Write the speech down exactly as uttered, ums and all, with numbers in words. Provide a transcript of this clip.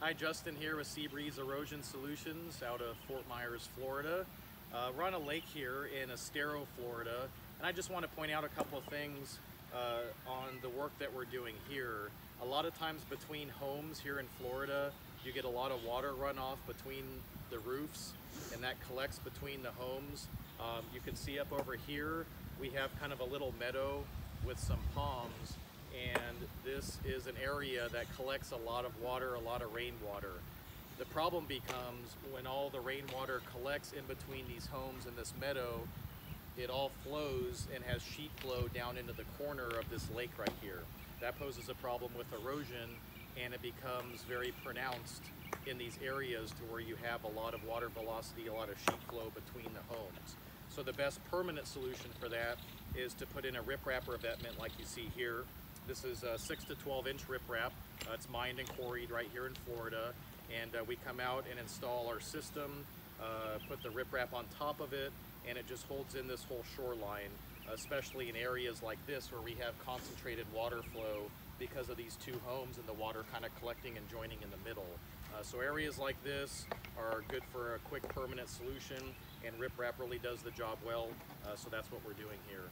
Hi, Justin here with Seabreeze Erosion Solutions out of Fort Myers, Florida. Uh, we're on a lake here in Estero, Florida, and I just want to point out a couple of things uh, on the work that we're doing here. A lot of times between homes here in Florida, you get a lot of water runoff between the roofs, and that collects between the homes. Um, you can see up over here, we have kind of a little meadow with some palms, and this is an area that collects a lot of water, a lot of rainwater. The problem becomes when all the rainwater collects in between these homes and this meadow, it all flows and has sheet flow down into the corner of this lake right here. That poses a problem with erosion, and it becomes very pronounced in these areas to where you have a lot of water velocity, a lot of sheet flow between the homes. So the best permanent solution for that is to put in a riprap revetment like you see here. This is a six to twelve inch riprap. Uh, it's mined and quarried right here in Florida. And uh, we come out and install our system, uh, put the riprap on top of it, and it just holds in this whole shoreline, especially in areas like this where we have concentrated water flow because of these two homes and the water kind of collecting and joining in the middle. Uh, so areas like this are good for a quick permanent solution, and riprap really does the job well, uh, so that's what we're doing here.